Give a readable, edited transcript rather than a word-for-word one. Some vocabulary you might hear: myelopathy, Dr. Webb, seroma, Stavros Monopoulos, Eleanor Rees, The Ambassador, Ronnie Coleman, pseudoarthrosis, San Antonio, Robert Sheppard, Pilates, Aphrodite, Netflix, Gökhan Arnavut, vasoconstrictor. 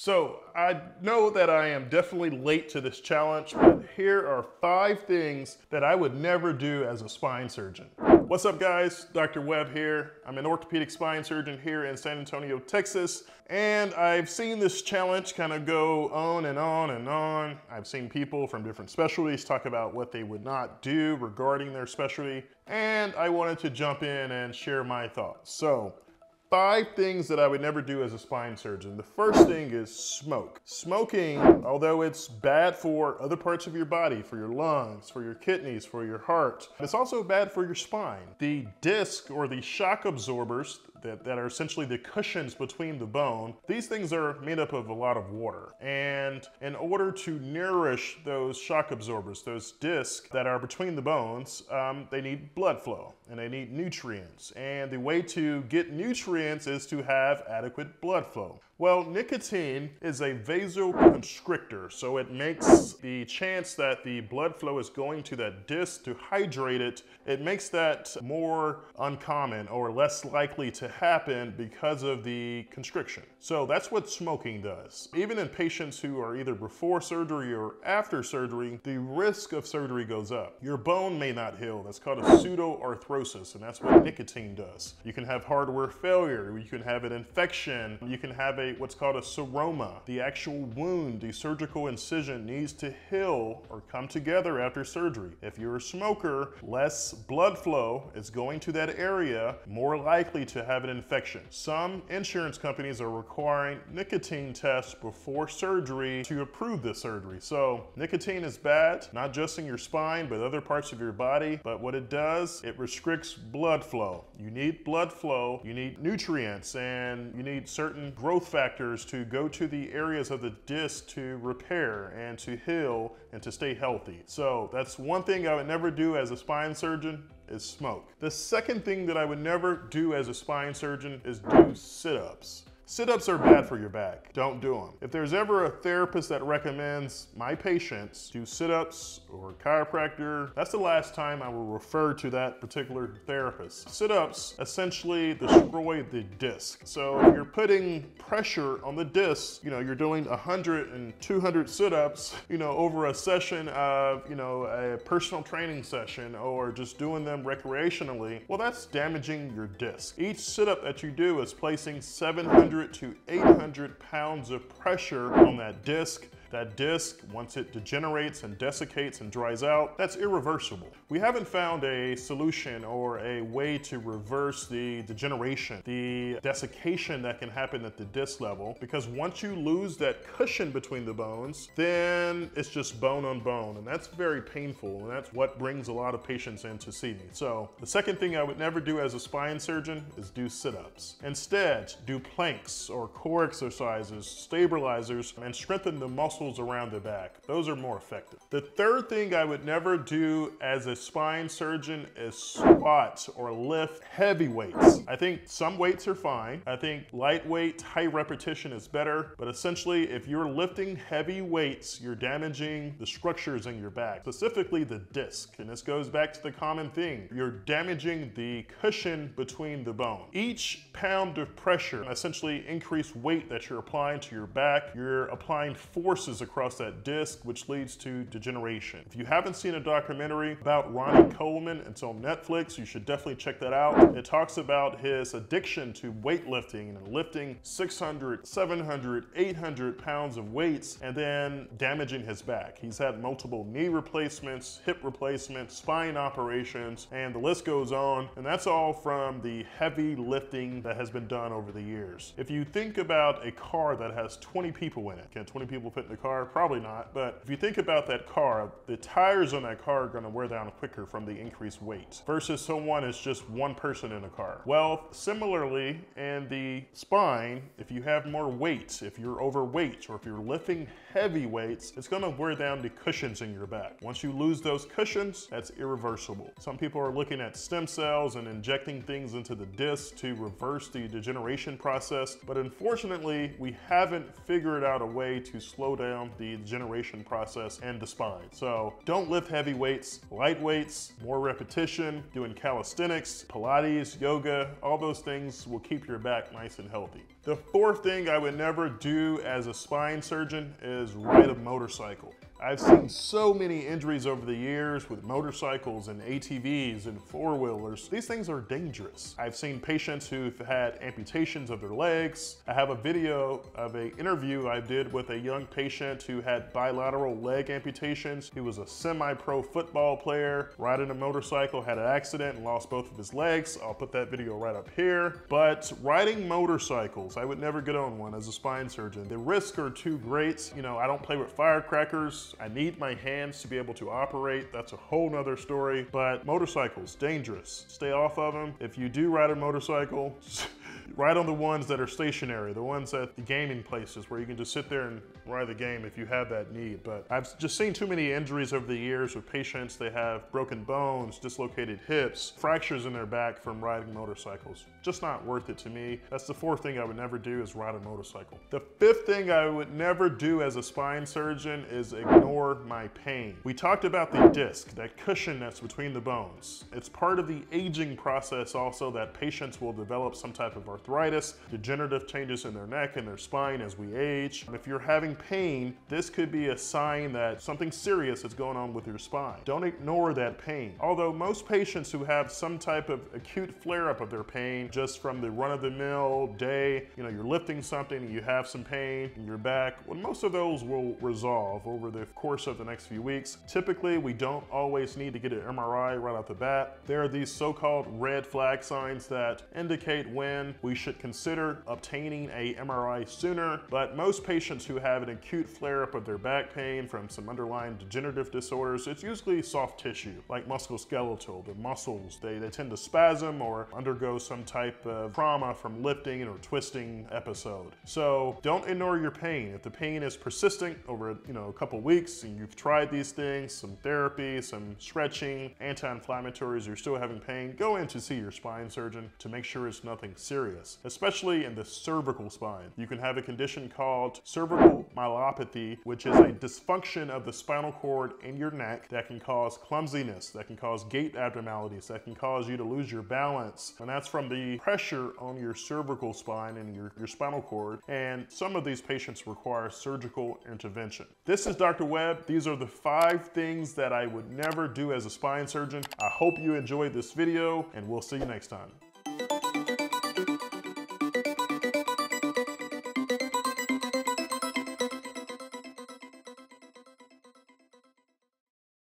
So I know that I am definitely late to this challenge, but here are 5 things that I would never do as a spine surgeon. What's up guys, Dr. Webb here. I'm an orthopedic spine surgeon here in San Antonio, Texas, and I've seen this challenge kind of go on and on and on. I've seen people from different specialties talk about what they would not do regarding their specialty, and I wanted to jump in and share my thoughts. So 5 things that I would never do as a spine surgeon. The first thing is smoke. Smoking, although it's bad for other parts of your body, for your lungs, for your kidneys, for your heart, it's also bad for your spine. The disc or the shock absorbers that are essentially the cushions between the bone, these things are made up of a lot of water. And in order to nourish those shock absorbers, those discs that are between the bones, they need blood flow and they need nutrients. And the way to get nutrients is to have adequate blood flow. Well, nicotine is a vasoconstrictor, so it makes the chance that the blood flow is going to that disc to hydrate it, it makes that more uncommon or less likely to happen because of the constriction. So that's what smoking does. Even in patients who are either before surgery or after surgery, the risk of surgery goes up. Your bone may not heal. That's called a pseudoarthrosis, and that's what nicotine does. You can have hardware failure, you can have an infection, you can have a what's called a seroma. The actual wound, the surgical incision needs to heal or come together after surgery. If you're a smoker, less blood flow is going to that area, more likely to have an infection. Some insurance companies are requiring nicotine tests before surgery to approve the surgery. So nicotine is bad, not just in your spine, but other parts of your body. But what it does, it restricts blood flow. You need blood flow, you need nutrients, and you need certain growth factors to go to the areas of the disc to repair and to heal and to stay healthy. So that's one thing I would never do as a spine surgeon is smoke. The second thing that I would never do as a spine surgeon is do sit-ups. Sit-ups are bad for your back. Don't do them. If there's ever a therapist that recommends my patients do sit-ups or a chiropractor, that's the last time I will refer to that particular therapist. Sit-ups essentially destroy the disc. So if you're putting pressure on the disc, you're doing 100 and 200 sit-ups, over a session of, a personal training session or just doing them recreationally, well, that's damaging your disc. Each sit-up that you do is placing 700 to 800 pounds of pressure on that disc. That disc, once it degenerates and desiccates and dries out, that's irreversible. We haven't found a solution or a way to reverse the degeneration, the desiccation that can happen at the disc level, because once you lose that cushion between the bones, then it's just bone on bone, and that's very painful, and that's what brings a lot of patients in to see me. So the second thing I would never do as a spine surgeon is do sit-ups. Instead, do planks or core exercises, stabilizers, and strengthen the muscle around the back. Those are more effective. The third thing I would never do as a spine surgeon is squat or lift heavy weights. I think some weights are fine. I think lightweight, high repetition is better, but essentially if you're lifting heavy weights, you're damaging the structures in your back, specifically the disc. And this goes back to the common thing. You're damaging the cushion between the bone. Each pound of pressure, essentially increased weight that you're applying to your back, you're applying force across that disc, which leads to degeneration. If you haven't seen a documentary about Ronnie Coleman, it's on Netflix, you should definitely check that out. It talks about his addiction to weightlifting and lifting 600, 700, 800 pounds of weights and then damaging his back. He's had multiple knee replacements, hip replacements, spine operations, and the list goes on. And that's all from the heavy lifting that has been done over the years. If you think about a car that has 20 people in it, can 20 people fit in the car? Probably not, but if you think about that car, the tires on that car are gonna wear down quicker from the increased weight versus someone is just one person in a car. Well, similarly in the spine, if you have more weight, if you're overweight or if you're lifting heavy weights, it's gonna wear down the cushions in your back. Once you lose those cushions, that's irreversible. Some people are looking at stem cells and injecting things into the disc to reverse the degeneration process, but unfortunately, we haven't figured out a way to slow down down the generation process and the spine. So don't lift heavy weights, light weights, more repetition, doing calisthenics, Pilates, yoga, all those things will keep your back nice and healthy. The fourth thing I would never do as a spine surgeon is ride a motorcycle. I've seen so many injuries over the years with motorcycles and ATVs and four-wheelers. These things are dangerous. I've seen patients who've had amputations of their legs. I have a video of an interview I did with a young patient who had bilateral leg amputations. He was a semi-pro football player, riding a motorcycle, had an accident and lost both of his legs. I'll put that video right up here. But riding motorcycles, I would never get on one as a spine surgeon. The risks are too great. You know, I don't play with firecrackers. I need my hands to be able to operate. That's a whole nother story. But motorcycles, dangerous. Stay off of them. If you do ride a motorcycle, ride on the ones that are stationary, the ones at the gaming places where you can just sit there and ride the game if you have that need. But I've just seen too many injuries over the years with patients. They have broken bones, dislocated hips, fractures in their back from riding motorcycles. Just not worth it to me. That's the fourth thing I would never do is ride a motorcycle. The fifth thing I would never do as a spine surgeon is ignore my pain. We talked about the disc, that cushion that's between the bones. It's part of the aging process also that patients will develop some type of arthritis, degenerative changes in their neck and their spine as we age. And if you're having pain, this could be a sign that something serious is going on with your spine. Don't ignore that pain. Although most patients who have some type of acute flare-up of their pain, just from the run-of-the-mill day, you know, you're lifting something and you have some pain in your back, well, most of those will resolve over the course of the next few weeks. Typically, we don't always need to get an MRI right off the bat. There are these so-called red flag signs that indicate when we should consider obtaining a MRI sooner, but most patients who have an acute flare-up of their back pain from some underlying degenerative disorders, it's usually soft tissue, like musculoskeletal. The muscles, they tend to spasm or undergo some type of trauma from lifting or twisting episode. So don't ignore your pain. If the pain is persistent over a couple weeks and you've tried these things, some therapy, some stretching, anti-inflammatories, you're still having pain, go in to see your spine surgeon to make sure it's nothing serious. Especially in the cervical spine. You can have a condition called cervical myelopathy, which is a dysfunction of the spinal cord in your neck that can cause clumsiness, that can cause gait abnormalities, that can cause you to lose your balance. And that's from the pressure on your cervical spine and your spinal cord. And some of these patients require surgical intervention. This is Dr. Webb. These are the 5 things that I would never do as a spine surgeon. I hope you enjoyed this video and we'll see you next time.